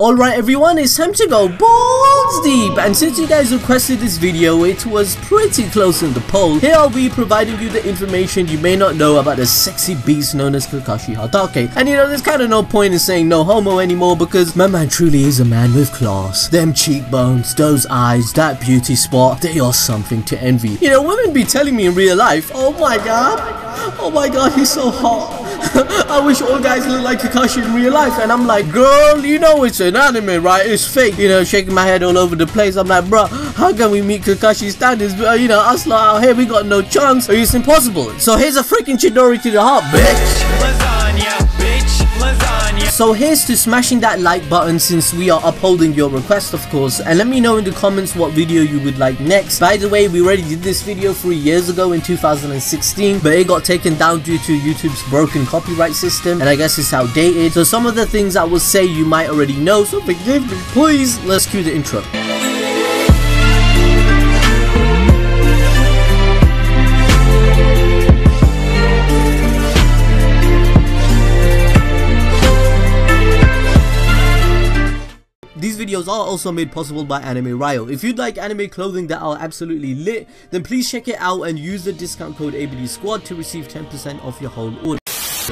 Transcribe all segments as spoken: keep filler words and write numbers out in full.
Alright everyone, it's time to go balls deep, and since you guys requested this video, it was pretty close in the poll. Here I'll be providing you the information you may not know about the sexy beast known as Kakashi Hatake. And you know, there's kind of no point in saying no homo anymore, because my man truly is a man with class. Them cheekbones, those eyes, that beauty spot, they are something to envy. You know, women be telling me in real life, oh my god, oh my god, he's so hot. I wish all guys looked like Kakashi in real life. And I'm like, girl, you know it's an anime, right? It's fake. You know, shaking my head all over the place. I'm like, bro, how can we meet Kakashi standards? But, uh, you know, us lot out here, we got no chance. It's impossible. So here's a freaking Chidori to the heart, bitch. Lasagna. So here's to smashing that like button, since we are upholding your request, of course, and let me know in the comments what video you would like next. By the way, we already did this video three years ago in two thousand sixteen, but it got taken down due to YouTube's broken copyright system, and I guess it's outdated. So some of the things I will say you might already know, so forgive me, please. Let's cue the intro. These videos are also made possible by Anime Ryo. If you'd like anime clothing that are absolutely lit, then please check it out and use the discount code A B D squad to receive ten percent off your whole order.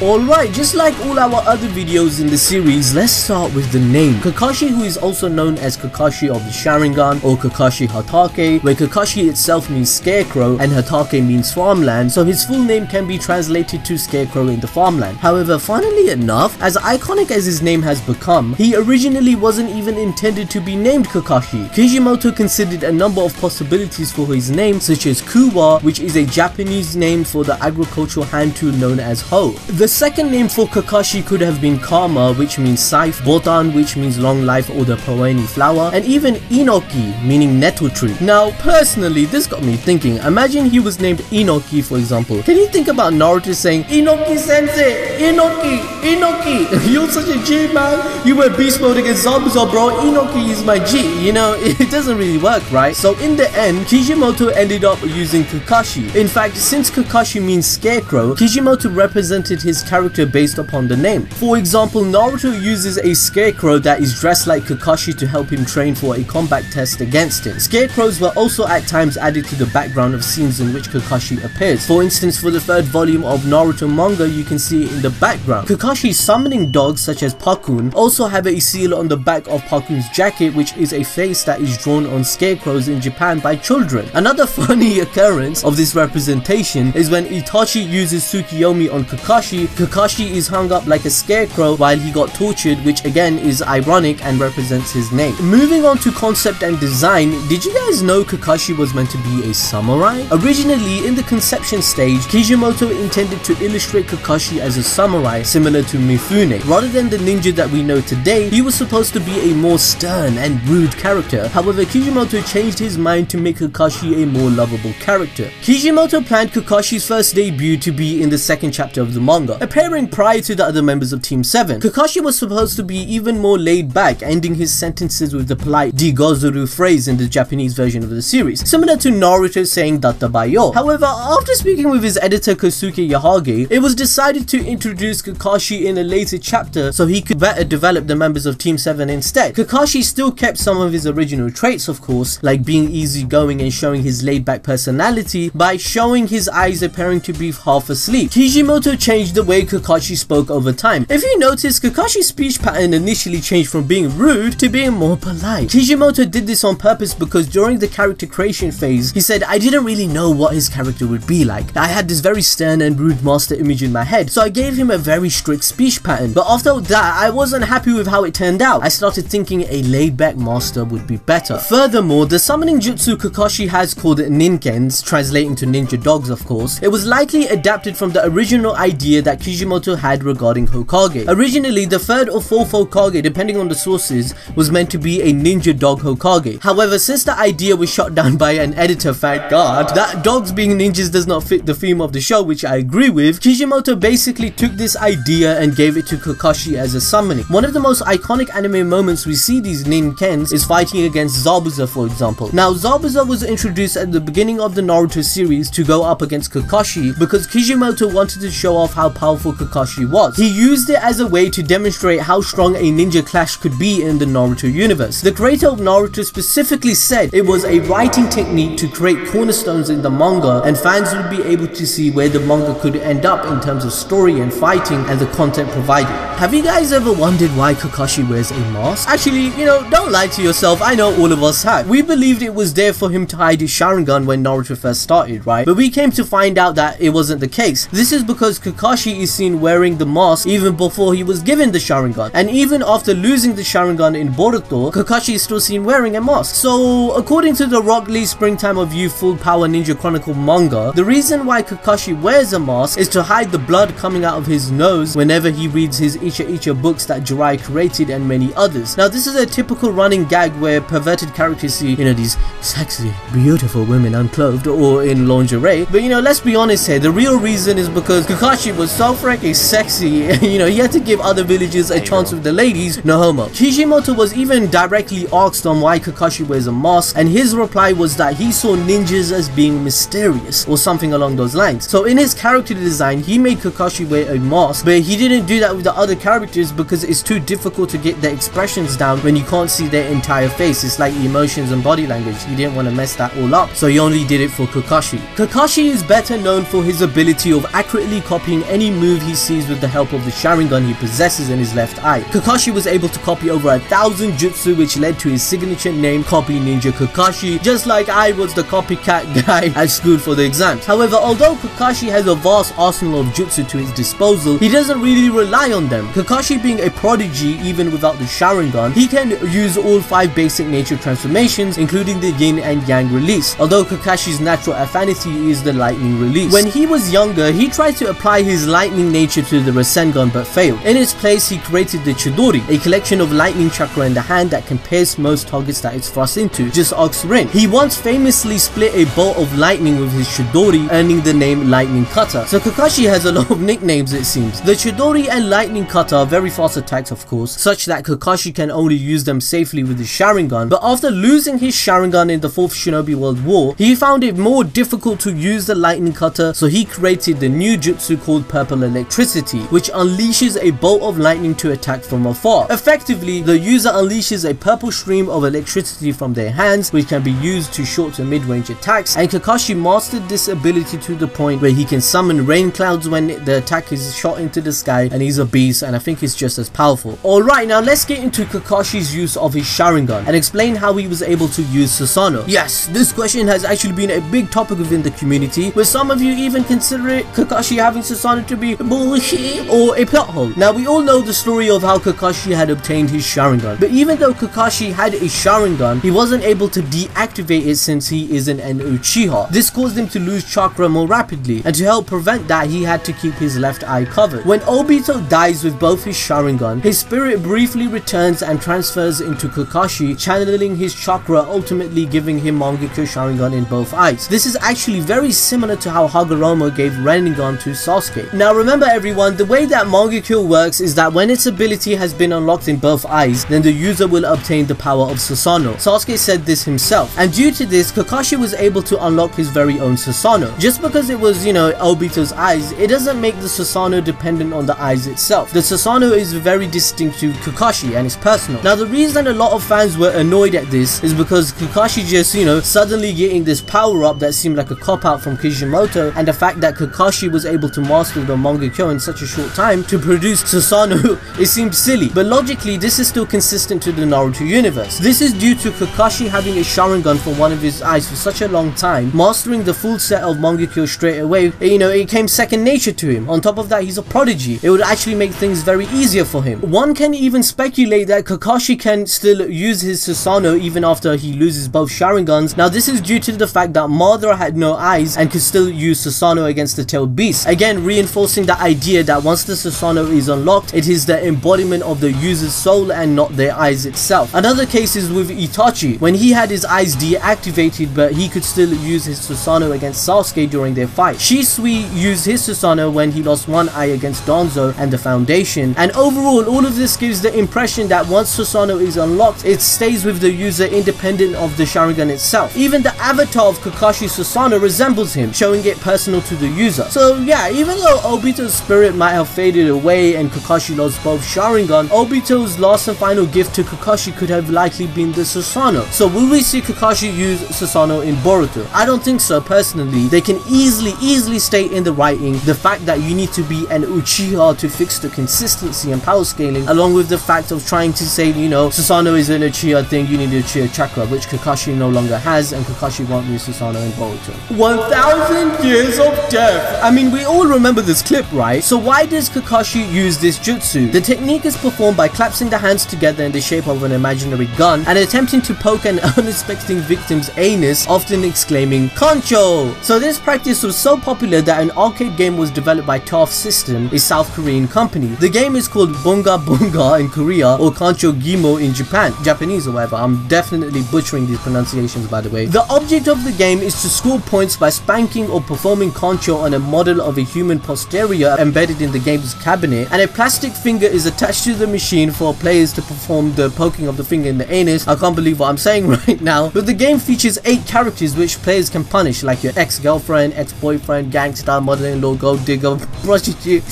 Alright, just like all our other videos in the series, let's start with the name. Kakashi, who is also known as Kakashi of the Sharingan or Kakashi Hatake, where Kakashi itself means scarecrow and Hatake means farmland, so his full name can be translated to scarecrow in the farmland. However, funnily enough, as iconic as his name has become, he originally wasn't even intended to be named Kakashi. Kishimoto considered a number of possibilities for his name, such as Kuwa, which is a Japanese name for the agricultural hand tool known as hoe. The second name for Kakashi could have been Kama, which means scythe, Botan, which means long life or the Poeni flower, and even Inoki, meaning nettle tree. Now, personally, this got me thinking. Imagine he was named Inoki, for example. Can you think about Naruto saying, Inoki sensei, Inoki, Inoki, you're such a G, man. You were beast mode against Zabuza, bro. Inoki is my G. You know, it doesn't really work, right? So in the end, Kishimoto ended up using Kakashi. In fact, since Kakashi means scarecrow, Kishimoto represented his character based upon the name. For example, Naruto uses a scarecrow that is dressed like Kakashi to help him train for a combat test against him. Scarecrows were also at times added to the background of scenes in which Kakashi appears. For instance, for the third volume of Naruto manga, you can see it in the background. Kakashi's summoning dogs, such as Pakun, also have a seal on the back of Pakun's jacket, which is a face that is drawn on scarecrows in Japan by children. Another funny occurrence of this representation is when Itachi uses Tsukuyomi on Kakashi. Kakashi is hung up like a scarecrow while he got tortured, which again is ironic and represents his name. Moving on to concept and design, did you guys know Kakashi was meant to be a samurai? Originally, in the conception stage, Kishimoto intended to illustrate Kakashi as a samurai, similar to Mifune. Rather than the ninja that we know today, he was supposed to be a more stern and rude character. However, Kishimoto changed his mind to make Kakashi a more lovable character. Kishimoto planned Kakashi's first debut to be in the second chapter of the manga, appearing prior to the other members of Team seven. Kakashi was supposed to be even more laid back, ending his sentences with the polite digozuru phrase in the Japanese version of the series, similar to Naruto saying databayo. However, after speaking with his editor Kosuke Yahage, it was decided to introduce Kakashi in a later chapter so he could better develop the members of Team seven instead. Kakashi still kept some of his original traits, of course, like being easygoing and showing his laid back personality by showing his eyes appearing to be half asleep. Kishimoto changed the way Kakashi spoke over time. If you notice, Kakashi's speech pattern initially changed from being rude to being more polite. Kishimoto did this on purpose because during the character creation phase, he said, I didn't really know what his character would be like. I had this very stern and rude master image in my head, so I gave him a very strict speech pattern. But after that, I wasn't happy with how it turned out. I started thinking a laid-back master would be better. Furthermore, the summoning jutsu Kakashi has, called Ninkens, translating to ninja dogs, of course, it was likely adapted from the original idea that Kishimoto had regarding Hokage. Originally, the third or fourth Hokage, depending on the sources, was meant to be a ninja dog Hokage. However, since the idea was shot down by an editor, thank god, that dogs being ninjas does not fit the theme of the show, which I agree with, Kishimoto basically took this idea and gave it to Kakashi as a summoning. One of the most iconic anime moments we see these Ninkens is fighting against Zabuza, for example. Now, Zabuza was introduced at the beginning of the Naruto series to go up against Kakashi because Kishimoto wanted to show off how how powerful Kakashi was. He used it as a way to demonstrate how strong a ninja clash could be in the Naruto universe. The creator of Naruto specifically said it was a writing technique to create cornerstones in the manga, and fans would be able to see where the manga could end up in terms of story and fighting and the content provided. Have you guys ever wondered why Kakashi wears a mask? Actually, you know, don't lie to yourself, I know all of us have. We believed it was there for him to hide his Sharingan when Naruto first started, right? But we came to find out that it wasn't the case. This is because Kakashi is seen wearing the mask even before he was given the Sharingan, and even after losing the Sharingan in Boruto, Kakashi is still seen wearing a mask. So, according to the Rock Lee Springtime of You Full Power Ninja Chronicle manga, the reason why Kakashi wears a mask is to hide the blood coming out of his nose whenever he reads his Icha Icha books that Jiraiya created and many others. Now, this is a typical running gag where perverted characters see, you know, these sexy, beautiful women unclothed or in lingerie. But, you know, let's be honest here, the real reason is because Kakashi was so freaking sexy, you know, he had to give other villagers a chance with the ladies, no homo. Kishimoto was even directly asked on why Kakashi wears a mask, and his reply was that he saw ninjas as being mysterious or something along those lines. So in his character design, he made Kakashi wear a mask, but he didn't do that with the other characters because it's too difficult to get their expressions down when you can't see their entire face. It's like emotions and body language. He didn't want to mess that all up, so he only did it for Kakashi. Kakashi is better known for his ability of accurately copying any move he sees with the help of the Sharingan he possesses in his left eye. Kakashi was able to copy over a thousand jutsu, which led to his signature name, Copy Ninja Kakashi, just like I was the copycat guy at school for the exams. However, although Kakashi has a vast arsenal of jutsu to his disposal, he doesn't really rely on them. Kakashi, being a prodigy even without the Sharingan, he can use all five basic nature transformations, including the yin and yang release, although Kakashi's natural affinity is the lightning release. When he was younger, he tried to apply his lightning nature to the Rasengan but failed. In its place, he created the Chidori, a collection of lightning chakra in the hand that can pierce most targets that it's thrust into. Just ask Rin. He once famously split a bolt of lightning with his Chidori, earning the name Lightning Cutter. So Kakashi has a lot of nicknames, it seems. The Chidori and Lightning Cutter are very fast attacks, of course, such that Kakashi can only use them safely with his Sharingan, but after losing his Sharingan in the fourth Shinobi World War, he found it more difficult to use the Lightning Cutter, so he created the new jutsu called Purple Electricity, which unleashes a bolt of lightning to attack from afar. Effectively, the user unleashes a purple stream of electricity from their hands, which can be used to short to mid-range attacks, and Kakashi mastered this ability to the point where he can summon rain clouds when the attack is shot into the sky, and he's a beast, and I think he's just as powerful. Alright, now let's get into Kakashi's use of his Sharingan and explain how he was able to use Susanoo. Yes, this question has actually been a big topic within the community, where some of you even consider it Kakashi having Susanoo to be bullshit or a plot hole. Now, we all know the story of how Kakashi had obtained his Sharingan, but even though Kakashi had a Sharingan, he wasn't able to deactivate it since he isn't an Uchiha. This caused him to lose chakra more rapidly, and to help prevent that, he had to keep his left eye covered. When Obito dies with both his Sharingan, his spirit briefly returns and transfers into Kakashi, channeling his chakra, ultimately giving him Mangekyo Sharingan in both eyes. This is actually very similar to how Hagoromo gave Rasengan to Sasuke. Now remember everyone, the way that Mangekyo works is that when its ability has been unlocked in both eyes, then the user will obtain the power of Susanoo. Sasuke said this himself, and due to this, Kakashi was able to unlock his very own Susanoo. Just because it was, you know, Obito's eyes, it doesn't make the Susanoo dependent on the eyes itself. The Susanoo is very distinct to Kakashi and it's personal. Now the reason a lot of fans were annoyed at this is because Kakashi just, you know, suddenly getting this power up that seemed like a cop-out from Kishimoto, and the fact that Kakashi was able to master the Mangekyo in such a short time to produce Susanoo, it seemed silly. But logically, this is still consistent to the Naruto universe. This is due to Kakashi having a Sharingan for one of his eyes for such a long time, mastering the full set of Mangekyo straight away. You know, it came second nature to him. On top of that, he's a prodigy. It would actually make things very easier for him. One can even speculate that Kakashi can still use his Susanoo even after he loses both Sharingans. Now this is due to the fact that Madara had no eyes and could still use Susanoo against the tailed beast, again reinforcing the idea that once the Susanoo is unlocked, it is the embodiment of the user's soul and not their eyes itself. Another case is with Itachi, when he had his eyes deactivated, but he could still use his Susanoo against Sasuke during their fight. Shisui used his Susanoo when he lost one eye against Danzo and the Foundation, and overall all of this gives the impression that once Susanoo is unlocked, it stays with the user independent of the Sharingan itself. Even the avatar of Kakashi Susanoo resembles him, showing it personal to the user. So yeah, even though Although Obito's spirit might have faded away and Kakashi lost both Sharingan, Obito's last and final gift to Kakashi could have likely been the Susanoo. So will we see Kakashi use Susanoo in Boruto? I don't think so personally. They can easily, easily state in the writing the fact that you need to be an Uchiha to fix the consistency and power scaling, along with the fact of trying to say, you know, Susanoo is an Uchiha thing, you need the Uchiha chakra, which Kakashi no longer has, and Kakashi won't use Susanoo in Boruto. one thousand years of death! I mean, we all remember this clip, right? So why does Kakashi use this jutsu? The technique is performed by collapsing the hands together in the shape of an imaginary gun and attempting to poke an unsuspecting victim's anus, often exclaiming, "Kancho!" So this practice was so popular that an arcade game was developed by T A F System, a South Korean company. The game is called Bunga Bunga in Korea or Kancho Gimo in Japan, Japanese or whatever. I'm definitely butchering these pronunciations, by the way. The object of the game is to score points by spanking or performing kancho on a model of a human posterior embedded in the game's cabinet, and a plastic finger is attached to the machine for players to perform the poking of the finger in the anus. I can't believe what I'm saying right now. But the game features eight characters which players can punish, like your ex-girlfriend, ex-boyfriend, gangster, mother-in-law, gold digger, prostitute,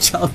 child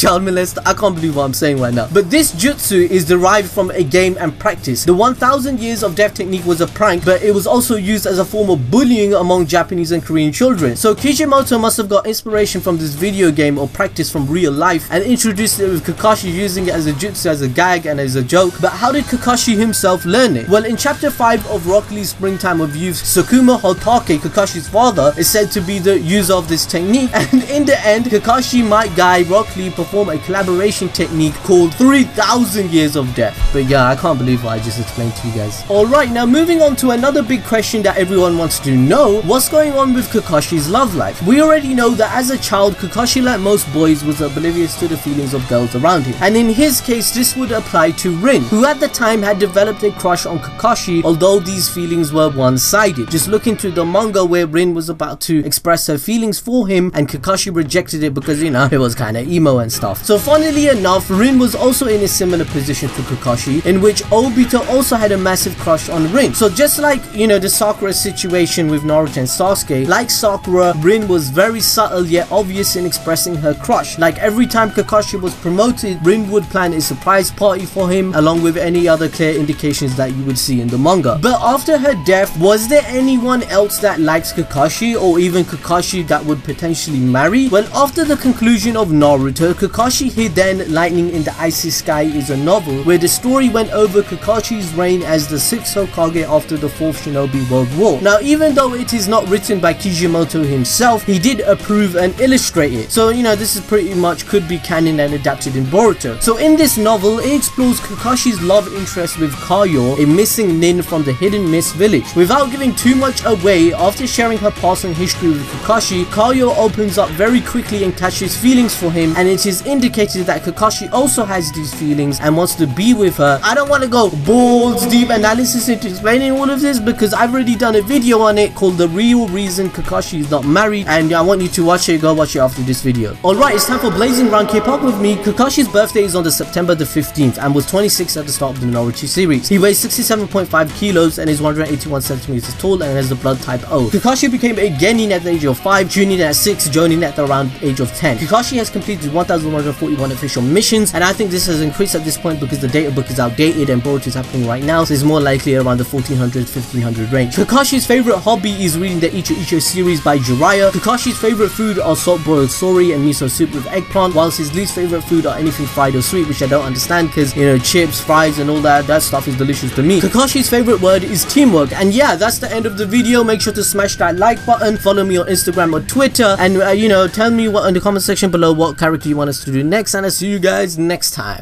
child molester. I can't believe what I'm saying right now. But this jutsu is derived from a game and practice. The one thousand years of death technique was a prank, but it was also used as a form of bullying among Japanese and Korean children. So Kishimoto must have got inspiration from this video game or practice from real life and introduced it with Kakashi using it as a jutsu, as a gag and as a joke. But how did Kakashi himself learn it? Well, in chapter five of Rock Lee's Springtime of Youth, Sakumo Hatake, Kakashi's father, is said to be the user of this technique, and in the end Kakashi might guy Rock Lee perform a collaboration technique called three thousand years of death. But yeah, I can't believe what I just explained to you guys. Alright, now moving on to another big question that everyone wants to know: what's going on with Kakashi's love life? We already know that as a child, Kakashi, like most boys, was oblivious to the feelings of girls around him, and in his case this would apply to Rin, who at the time had developed a crush on Kakashi, although these feelings were one-sided. Just look into the manga where Rin was about to express her feelings for him and Kakashi rejected it because, you know, it was kinda emo and stuff. So funnily enough, Rin was also in a similar position to Kakashi, in which Obito also had a massive crush on Rin. So just like, you know, the Sakura situation with Naruto and Sasuke, like Sakura, Rin was very subtle yet obvious in expressing her crush. Like every time Kakashi was promoted, Rin would plan a surprise party for him, along with any other clear indications that you would see in the manga. But after her death, was there anyone else that likes Kakashi, or even Kakashi, that would potentially marry? Well, after the conclusion of Naruto, Kakashi Hiden, Lightning in the Icy Sky is a novel where the story went over Kakashi's reign as the sixth Hokage after the fourth Shinobi World War. Now, even though it is not written by Kishimoto himself, he did approve and illustrate it. So, you know, this is pretty much could be canon and adapted in Boruto. So in this novel, it explores Kakashi's love interest with Kayo, a missing nin from the Hidden Mist Village. Without giving too much away, after sharing her passing history with Kakashi, Kayo opens up very quickly and catches feelings for him, and it is indicated that Kakashi also has these feelings and wants to be with her. I don't want to go balls deep analysis into explaining all of this because I've already done a video on it called The Real Reason Kakashi Is Not Married, and I want you to watch it. Go watch it after this video. Alright, it's time for Blazing Round. Keep up with me. Kakashi's birthday is on the September the fifteenth and was twenty-six at the start of the Naruto series. He weighs sixty-seven point five kilos and is one hundred eighty-one centimeters tall and has the blood type O. Kakashi became a Genin at the age of five, Chunin at six, Jonin at the around age of ten. Kakashi has completed one thousand one hundred forty-one official missions, and I think this has increased at this point because the data book is outdated and Boruto is happening right now, so it's more likely around the fourteen hundred to fifteen hundred range. Kakashi's favorite hobby is reading the Icha Icha series by Jiraiya. Kakashi's favorite food are salt boiled sori and miso soup with eggplant, whilst his least favorite food are anything fried or sweet, which I don't understand because, you know, chips, fries and all that, that stuff is delicious to me. Kakashi's favorite word is teamwork. And yeah, that's the end of the video. Make sure to smash that like button, follow me on Instagram or Twitter, and uh, you know, tell me what in the comment section below what character you want us to do next, and I'll see you guys next time.